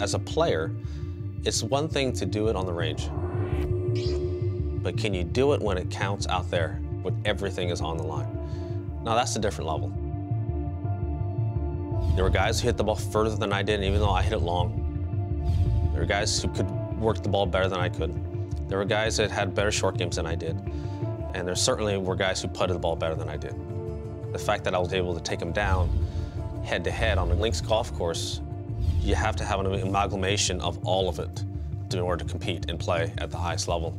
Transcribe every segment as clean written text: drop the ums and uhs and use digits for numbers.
As a player, it's one thing to do it on the range, but can you do it when it counts out there, when everything is on the line? Now that's a different level. There were guys who hit the ball further than I did, even though I hit it long. There were guys who could work the ball better than I could. There were guys that had better short games than I did. And there certainly were guys who putted the ball better than I did. The fact that I was able to take them down head-to-head on the links golf course, you have to have an amalgamation of all of it in order to compete and play at the highest level.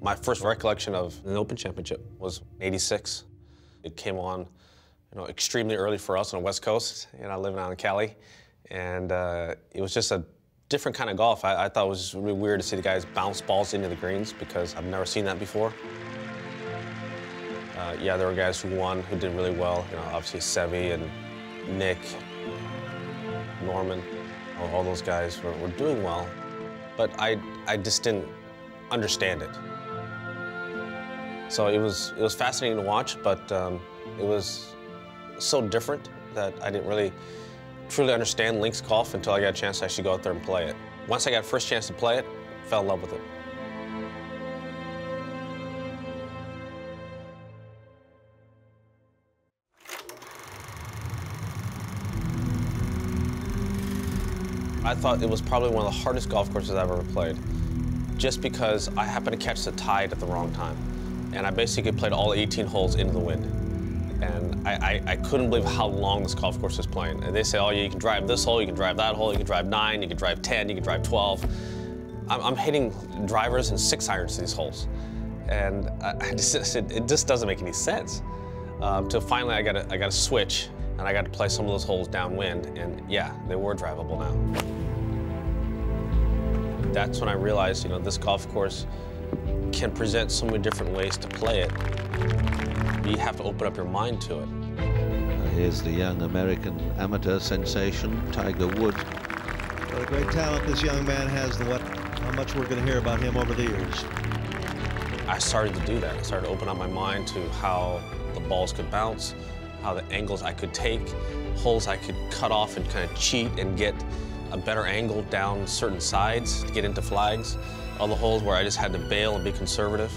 My first recollection of an Open Championship was '86. It came on, extremely early for us on the West Coast, and I live out in Cali, and it was just a different kind of golf. I thought it was really weird to see the guys bounce balls into the greens because I've never seen that before. Yeah, there were guys who won, who did really well. Obviously Seve and Nick, Norman, all those guys were doing well, but I just didn't understand it. So it was fascinating to watch, but it was so different that I didn't really truly understand links golf until I got a chance to actually go out there and play it. Once I got the first chance to play it, fell in love with it. I thought it was probably one of the hardest golf courses I've ever played, just because I happened to catch the tide at the wrong time. And I basically played all 18 holes into the wind. And I couldn't believe how long this golf course was playing. And they say, oh, yeah, you can drive this hole, you can drive that hole, you can drive 9, you can drive 10, you can drive 12. I'm hitting drivers and 6-irons to these holes. And it just doesn't make any sense. Till finally I got a switch, and I got to play some of those holes downwind, and yeah, they were drivable now. That's when I realized, this golf course can present so many different ways to play it. You have to open up your mind to it. Here's the young American amateur sensation, Tiger Woods. What a great talent this young man has, and how much we're going to hear about him over the years. I started to do that. I started to open up my mind to how the balls could bounce, how the angles I could take, holes I could cut off and kind of cheat and get a better angle down certain sides to get into flags. All the holes where I just had to bail and be conservative.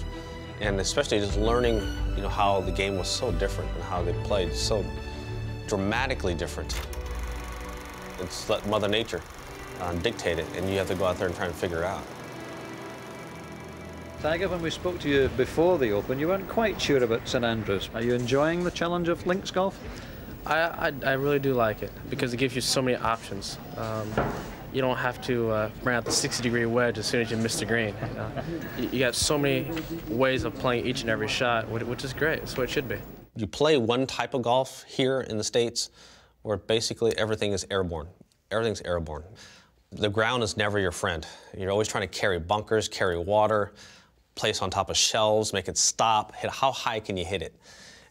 And especially just learning, how the game was so different and how they played so dramatically different. It's let Mother Nature dictate it, and you have to go out there and try and figure it out. Tiger, when we spoke to you before the Open, you weren't quite sure about St. Andrews. Are you enjoying the challenge of links golf? I really do like it, because it gives you so many options. You don't have to bring out the 60-degree wedge as soon as you miss the green. You got so many ways of playing each and every shot, which is great. It's what it should be. You play one type of golf here in the States where basically everything is airborne. Everything's airborne. The ground is never your friend. You're always trying to carry bunkers, carry water, place on top of shelves, make it stop, hit how high can you hit it?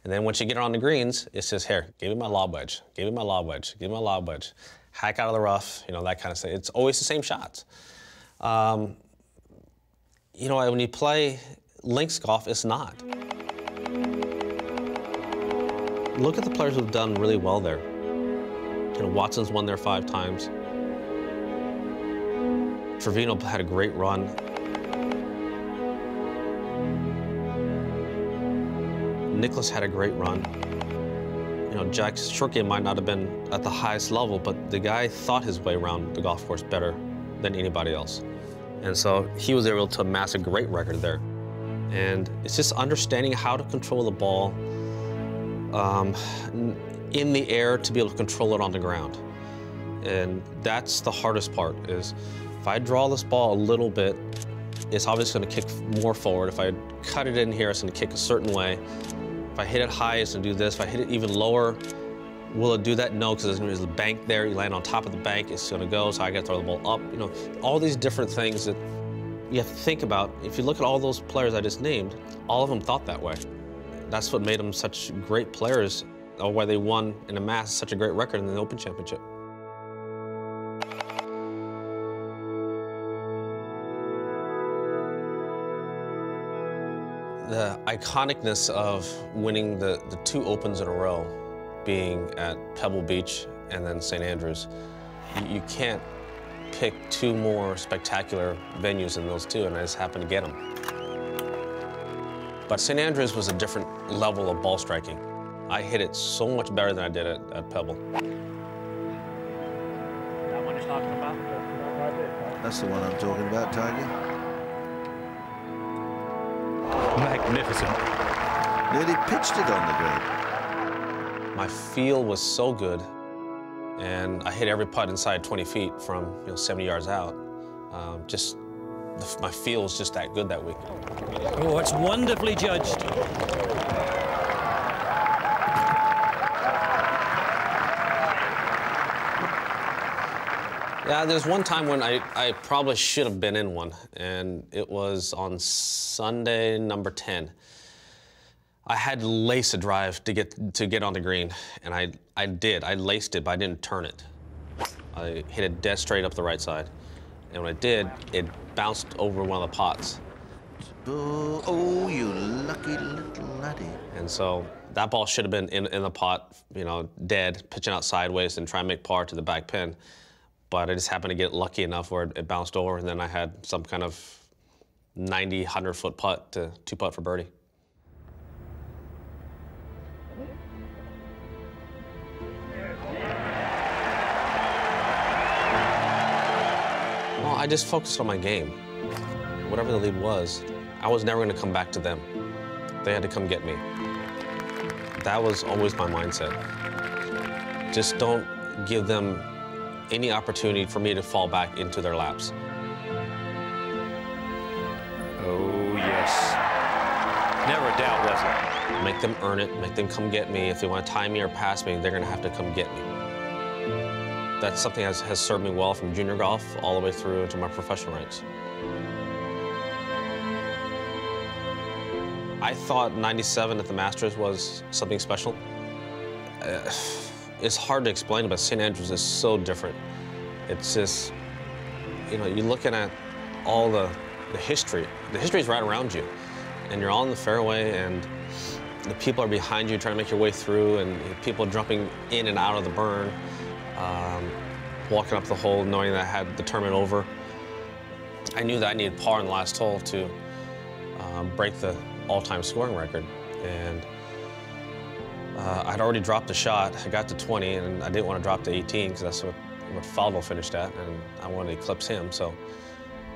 And then once you get it on the greens, it says, here, give me my lob wedge, give me my lob wedge, give me my lob wedge. Hack out of the rough, that kind of thing. It's always the same shots. When you play links golf, it's not. Look at the players who've done really well there. Watson's won there 5 times. Trevino had a great run. Nicklaus had a great run. Jack's short game might not have been at the highest level, but the guy thought his way around the golf course better than anybody else. And so he was able to amass a great record there. And it's just understanding how to control the ball in the air to be able to control it on the ground. And that's the hardest part is if I draw this ball a little bit, it's obviously going to kick more forward. If I cut it in here, it's going to kick a certain way. If I hit it high, it's going to do this. If I hit it even lower, will it do that? No, because there's a bank there. You land on top of the bank, it's going to go, so I got to throw the ball up. All these different things that you have to think about. If you look at all those players I just named, all of them thought that way. That's what made them such great players, or why they won and amassed such a great record in the Open Championship. The iconicness of winning the 2 Opens in a row, being at Pebble Beach and then St. Andrews. You can't pick two more spectacular venues than those two, and I just happened to get them. But St. Andrews was a different level of ball striking. I hit it so much better than I did at Pebble. That one you're talking about? That's the one I'm talking about, Tiger. Magnificent. Nearly pitched it on the green. My feel was so good, and I hit every putt inside 20 feet from 70 yards out. My feel was just that good that week. Oh, it's wonderfully judged. Yeah, there's one time when I probably should have been in one, and it was on Sunday, number 10. I had to lace a drive to get on the green, and I did. I laced it, but I didn't turn it. I hit it dead straight up the right side, and when I did, it bounced over one of the pots. Oh, you lucky little laddie. And so that ball should have been in the pot, dead, pitching out sideways and trying to make par to the back pin. But I just happened to get lucky enough where it bounced over, and then I had some kind of 90, 100-foot putt to two-putt for birdie. Well, I just focused on my game. Whatever the lead was, I was never going to come back to them. They had to come get me. That was always my mindset. Just don't give them any opportunity for me to fall back into their laps. Oh, yes. Never a doubt, was it? Make them earn it, make them come get me. If they want to tie me or pass me, they're going to have to come get me. That's something that has served me well from junior golf all the way through into my professional ranks. I thought 97 at the Masters was something special. It's hard to explain, but St. Andrews is so different. It's just, you're looking at all the history. The history is right around you, and you're all in the fairway, and the people are behind you trying to make your way through, and people jumping in and out of the burn, walking up the hole knowing that I had the tournament over. I knew that I needed par in the last hole to break the all-time scoring record. And I'd already dropped a shot. I got to 20, and I didn't want to drop to 18 because that's what Faldo finished at, and I wanted to eclipse him. So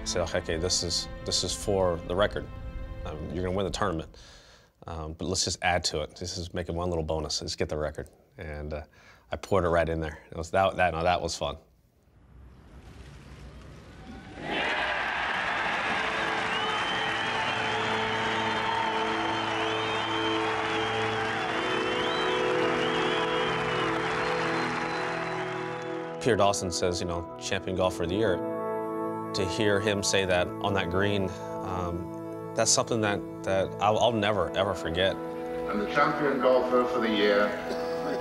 I said, okay, this is for the record. You're going to win the tournament, but let's just add to it. This is making one little bonus. Let's get the record. And I poured it right in there. It was that was fun. Pierce Dawson says, champion golfer of the year. To hear him say that on that green, that's something that I'll never, ever forget. I'm the champion golfer for the year,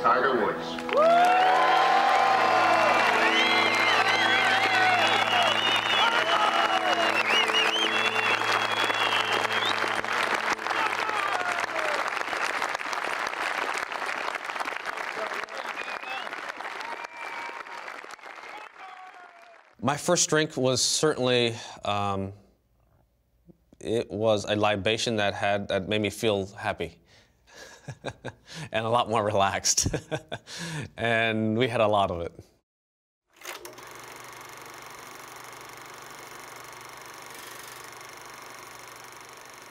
Tiger Woods. Woo! My first drink was certainly, it was a libation that made me feel happy and a lot more relaxed. And we had a lot of it.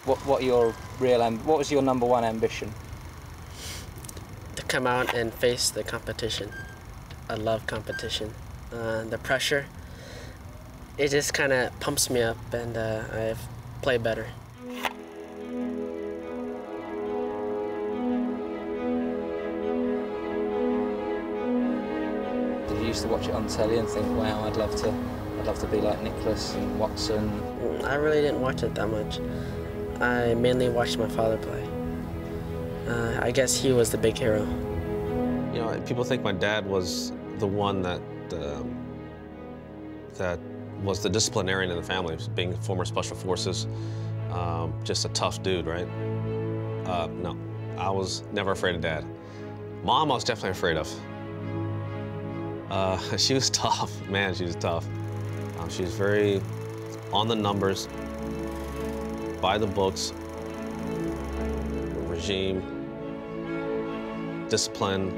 What was your number one ambition? To come out and face the competition. I love competition. The pressure. It just kind of pumps me up, and I play better. You used to watch it on telly and think, "Wow, I'd love to be like Nicklaus and Watson." I really didn't watch it that much. I mainly watched my father play. I guess he was the big hero. People think my dad was the one that was the disciplinarian in the family, being former Special Forces, just a tough dude, right? No, I was never afraid of Dad. Mom, I was definitely afraid of. She was tough, man, she was tough. She was very on the numbers, by the books, regime, discipline.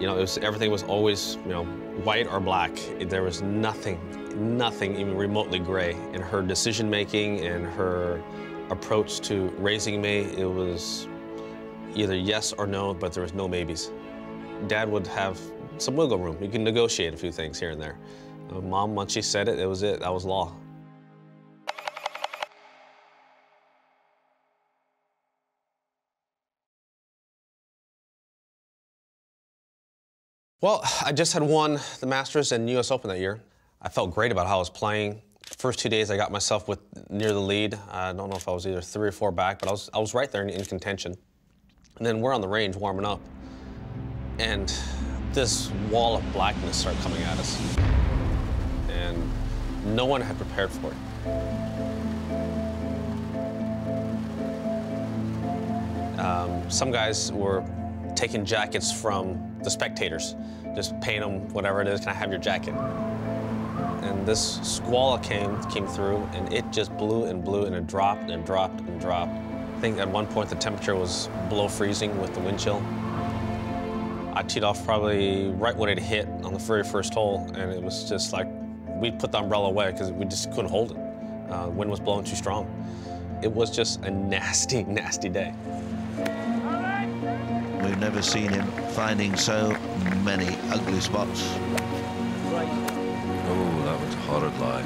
You know, it was, everything was always, you know, white or black. There was nothing even remotely gray in her decision making and her approach to raising me. It was either yes or no, but there was no maybes. Dad would have some wiggle room. You can negotiate a few things here and there. Mom, once she said it, it was it. That was law. Well, I just had won the Masters and US Open that year. I felt great about how I was playing. The first 2 days, I got myself with near the lead. I don't know if I was either 3 or 4 back, but I was right there in contention. And then we're on the range warming up, and this wall of blackness started coming at us, and no one had prepared for it. Some guys were taking jackets from the spectators, just paying them whatever it is, can I have your jacket? And this squall came through, and it just blew and blew, and it dropped and dropped and dropped. I think at one point the temperature was below freezing with the wind chill. I teed off probably right when it hit on the very first hole, and it was just like, we put the umbrella away because we just couldn't hold it. Wind was blowing too strong. It was just a nasty, nasty day. We've never seen him finding so many ugly spots. Oh, that was a horrid lie.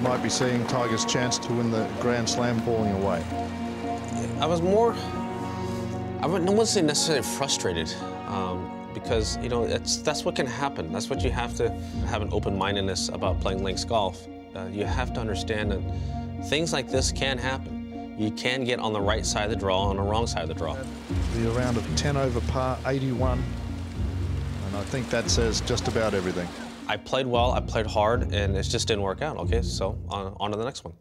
Might be seeing Tiger's chance to win the Grand Slam falling away. I was more, I wouldn't say necessarily frustrated, because, you know, that's what can happen. That's what you have to have an open-mindedness about playing links golf. You have to understand that things like this can happen. You can get on the right side of the draw, on the wrong side of the draw. The round of 10 over par, 81, and I think that says just about everything. I played well, I played hard, and it just didn't work out. Okay, so on to the next one.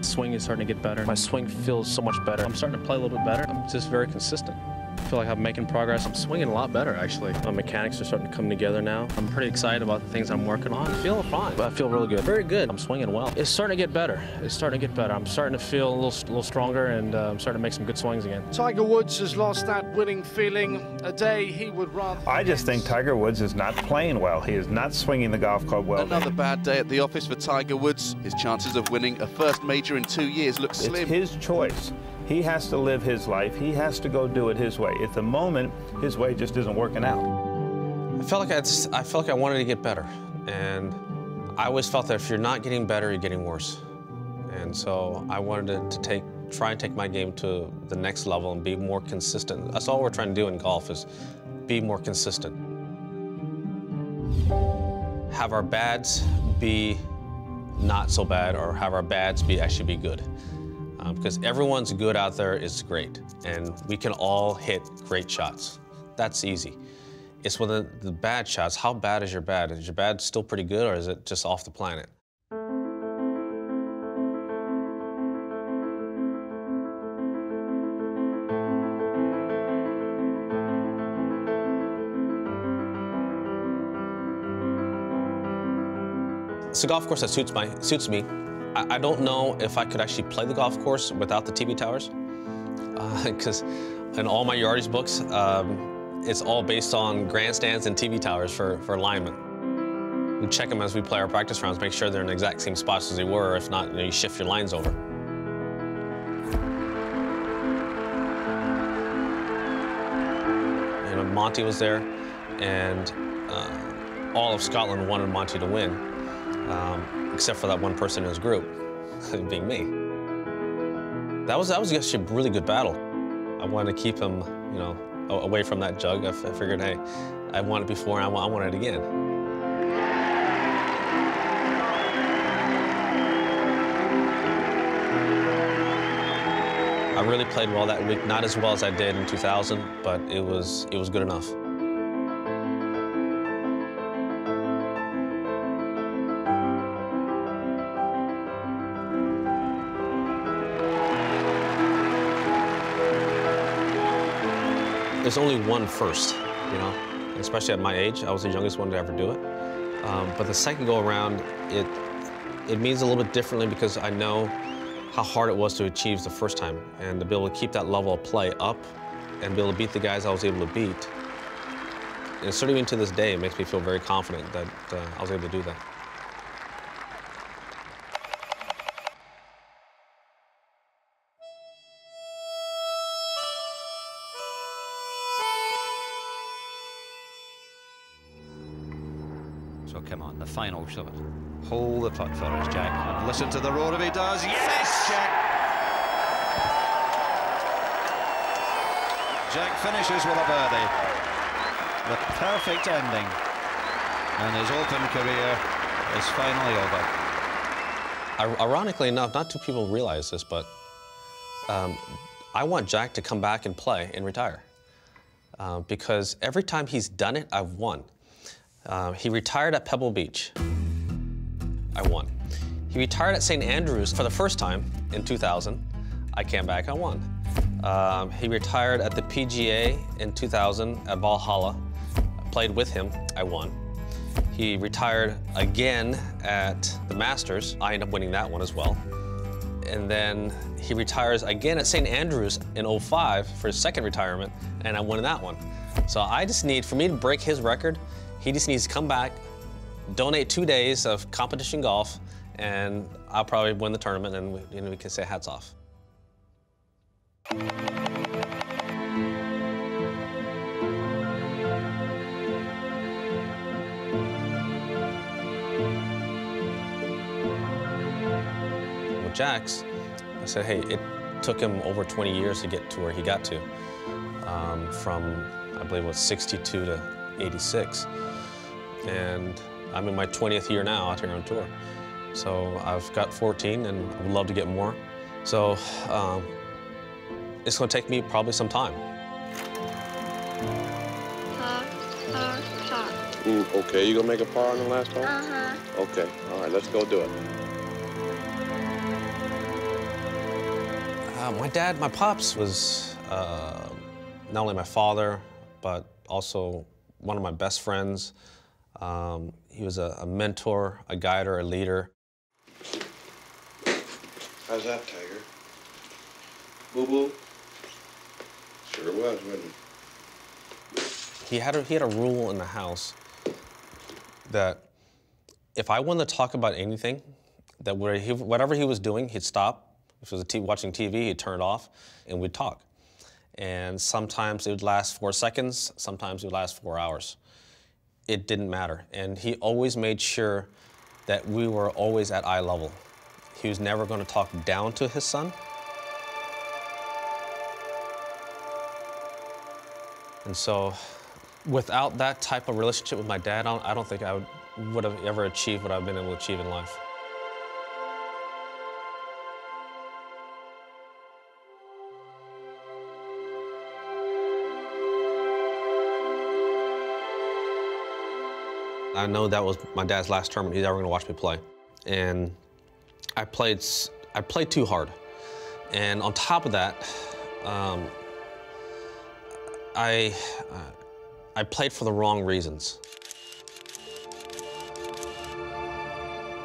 Swing is starting to get better. My swing feels so much better. I'm starting to play a little bit better. I'm just very consistent. I feel like I'm making progress. I'm swinging a lot better, actually. My mechanics are starting to come together now. I'm pretty excited about the things I'm working on. I feel fine. I feel really good. Very good. I'm swinging well. It's starting to get better. It's starting to get better. I'm starting to feel a little stronger, and I'm starting to make some good swings again. Tiger Woods has lost that winning feeling. A day he would rather... I just think Tiger Woods is not playing well. He is not swinging the golf club well. Another bad day at the office for Tiger Woods. His chances of winning a first major in 2 years look slim. It's his choice. He has to live his life. He has to go do it his way. At the moment, his way just isn't working out. I felt like I wanted to get better, and I always felt that if you're not getting better, you're getting worse. And so I wanted to try and take my game to the next level and be more consistent. That's all we're trying to do in golf, is be more consistent. Have our bads be not so bad, or have our bads be actually be good. Because everyone's good out there is great, and we can all hit great shots. That's easy. It's when the bad shots, how bad is your bad? Is your bad still pretty good, or is it just off the planet? It's a golf course that suits me. I don't know if I could actually play the golf course without the TV towers, because in all my yardage books, it's all based on grandstands and TV towers for alignment. We check them as we play our practice rounds, make sure they're in the exact same spots as they were, or if not, you know, you shift your lines over. You know, Monty was there, and all of Scotland wanted Monty to win. Except for that one person in his group, being me. That was actually a really good battle. I wanted to keep him, you know, away from that jug. I figured, hey, I won it before, and I want it again. I really played well that week, not as well as I did in 2000, but it was good enough. there's only one first, you know? Especially at my age, I was the youngest one to ever do it. But the second go around, it means a little bit differently because I know how hard it was to achieve the first time, and to be able to keep that level of play up and be able to beat the guys I was able to beat. And certainly even to this day, it makes me feel very confident that I was able to do that. So come on, the final shot. Hold the putt for us, Jack. And listen to the roar if he does. Yes, Jack! Jack finishes with a birdie. The perfect ending. And his Open career is finally over. Ironically enough, not too people realize this, but I want Jack to come back and play and retire. Because every time he's done it, I've won. He retired at Pebble Beach. I won. He retired at St. Andrews for the first time in 2000. I came back, I won. He retired at the PGA in 2000 at Valhalla. I played with him, I won. He retired again at the Masters. I ended up winning that one as well. And then he retires again at St. Andrews in 05 for his second retirement, and I won that one. So I just need, for me to break his record, he just needs to come back, donate 2 days of competition golf, and I'll probably win the tournament, and we can say hats off. With Jack's, I said, hey, it took him over 20 years to get to where he got to, from, I believe it was 62 to 86. And I'm in my 20th year now out here on tour. So I've got 14 and I would love to get more. So it's gonna take me probably some time. Okay, you gonna make a par on the last hole? Uh-huh. Okay, all right, let's go do it. My dad, my pops, was not only my father, but also one of my best friends. He was a mentor, a guider, a leader. How's that, Tiger? Boo-boo? Sure was, wasn't it? He had a rule in the house that if I wanted to talk about anything, that whatever he was doing, he'd stop. If it was watching TV, he'd turn it off, and we'd talk. And sometimes it would last 4 seconds, sometimes it would last 4 hours. It didn't matter. And he always made sure that we were always at eye level. He was never going to talk down to his son. And so without that type of relationship with my dad, I don't think I would have ever achieved what I've been able to achieve in life. I know that was my dad's last tournament he's ever gonna watch me play. And I played too hard. And on top of that, I played for the wrong reasons.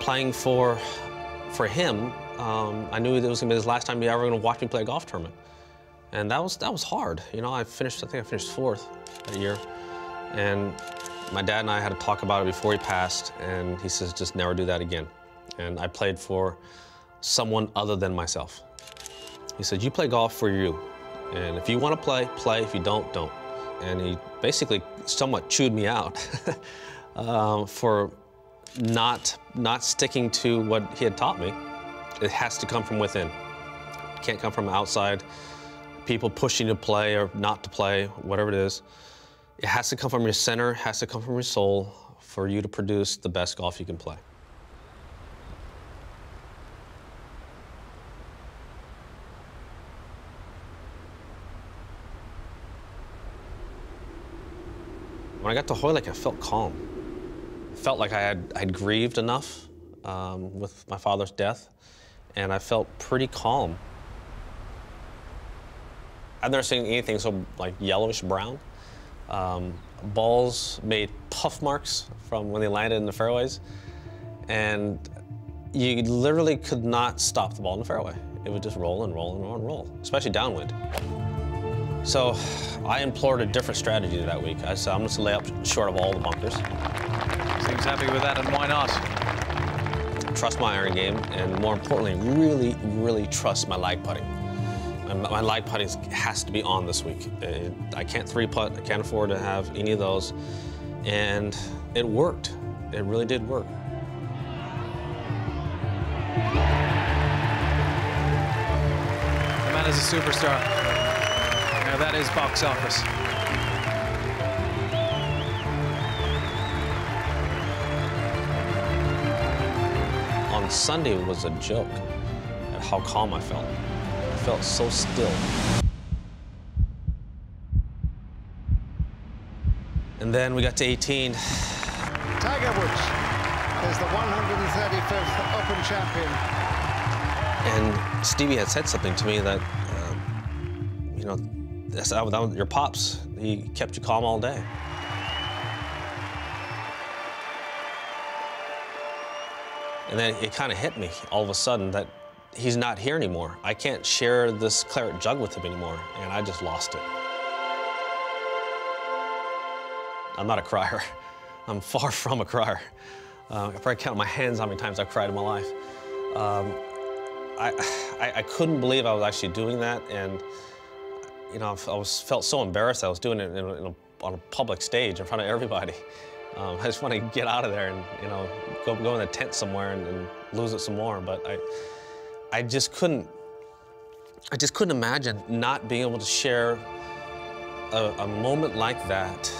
Playing for him, I knew it was gonna be his last time he ever gonna watch me play a golf tournament. And that was hard. You know, I think I finished fourth that year. And my dad and I had a talk about it before he passed, and he says, just never do that again. And I played for someone other than myself. He said, you play golf for you. And if you want to play, play. If you don't, don't. And he basically somewhat chewed me out for not sticking to what he had taught me. It has to come from within. It can't come from outside. People pushing to play or not to play, whatever it is. It has to come from your center, it has to come from your soul for you to produce the best golf you can play. When I got to Hoylake, I felt calm. I felt like I'd grieved enough with my father's death, and I felt pretty calm. I've never seen anything so like yellowish brown. Balls made puff marks from when they landed in the fairways, and you literally could not stop the ball in the fairway. It would just roll and roll and roll and roll, especially downwind. So I employed a different strategy that week. I said, I'm just lay up short of all the bunkers. Seems happy with that, and why not? Trust my iron game, and more importantly, really, really trust my lag putting. My lag putting has to be on this week. I can't three putt, I can't afford to have any of those. And it worked, it really did work. The man is a superstar. Now that is box office. On Sunday was a joke at how calm I felt. I felt so still. And then we got to 18. Tiger Woods is the 135th Open champion. And Stevie had said something to me that, you know, your pops, he kept you calm all day. And then it kind of hit me all of a sudden that he's not here anymore. I can't share this claret jug with him anymore, and I just lost it. I'm not a crier. I'm far from a crier. I probably count my hands how many times I've cried in my life. I couldn't believe I was actually doing that, and you know, I felt so embarrassed. I was doing it on a public stage in front of everybody. I just want to get out of there and, you know, go in the tent somewhere and lose it some more. But I just couldn't imagine not being able to share a moment like that,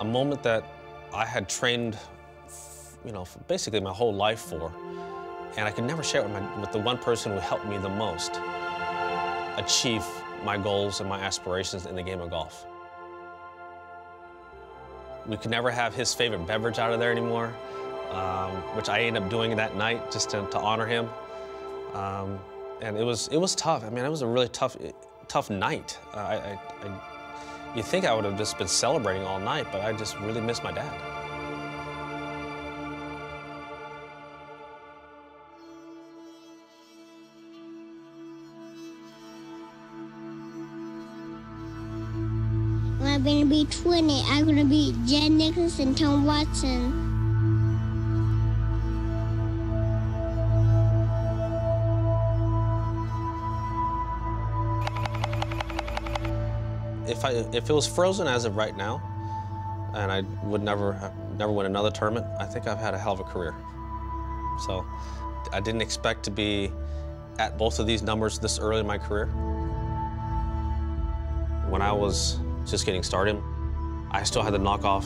a moment that I had trained, you know, for basically my whole life for, and I could never share it with the one person who helped me the most achieve my goals and my aspirations in the game of golf. We could never have his favorite beverage out of there anymore, which I ended up doing that night just to honor him. And it was tough. I mean, it was a really tough night. You'd think I would have just been celebrating all night, but I just really missed my dad. I'm going to be 20. I'm going to beat Jack, Nicklaus, and Tom Watson. If it was frozen as of right now, and I would never win another tournament, I think I've had a hell of a career. So I didn't expect to be at both of these numbers this early in my career. When I was just getting started, I still had to knock off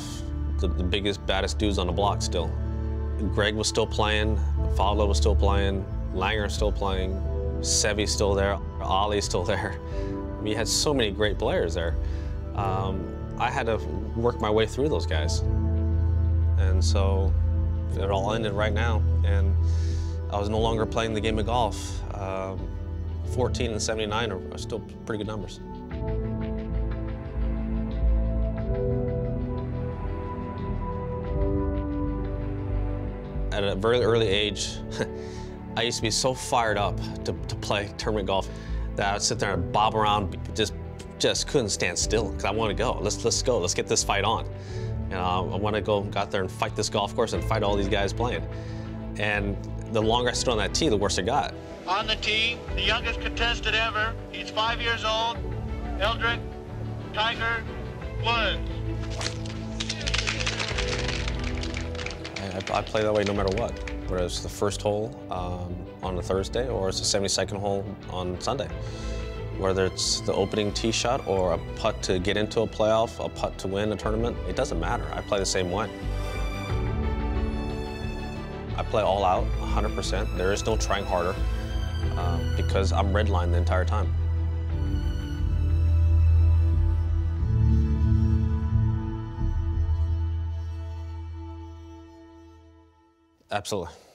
the biggest, baddest dudes on the block still. Greg was still playing, Faldo was still playing, Langer's still playing, Seve's still there, Ollie's still there. We had so many great players there. I had to work my way through those guys. And so it all ended right now, and I was no longer playing the game of golf. 14 and 79 are still pretty good numbers. At a very early age, I used to be so fired up to play tournament golf that I would sit there and bob around, just couldn't stand still because I wanted to go. Let's go. Let's get this fight on. You know, I want to go out there and fight this golf course and fight all these guys playing. And the longer I stood on that tee, the worse it got. On the tee, the youngest contestant ever. He's 5 years old. Eldrick Tiger Woods. I play that way no matter what, whether it's the first hole on a Thursday or it's the 72nd hole on Sunday. Whether it's the opening tee shot or a putt to get into a playoff, a putt to win a tournament, it doesn't matter. I play the same way. I play all out, 100%. There is no trying harder because I'm redlined the entire time. Absolutely.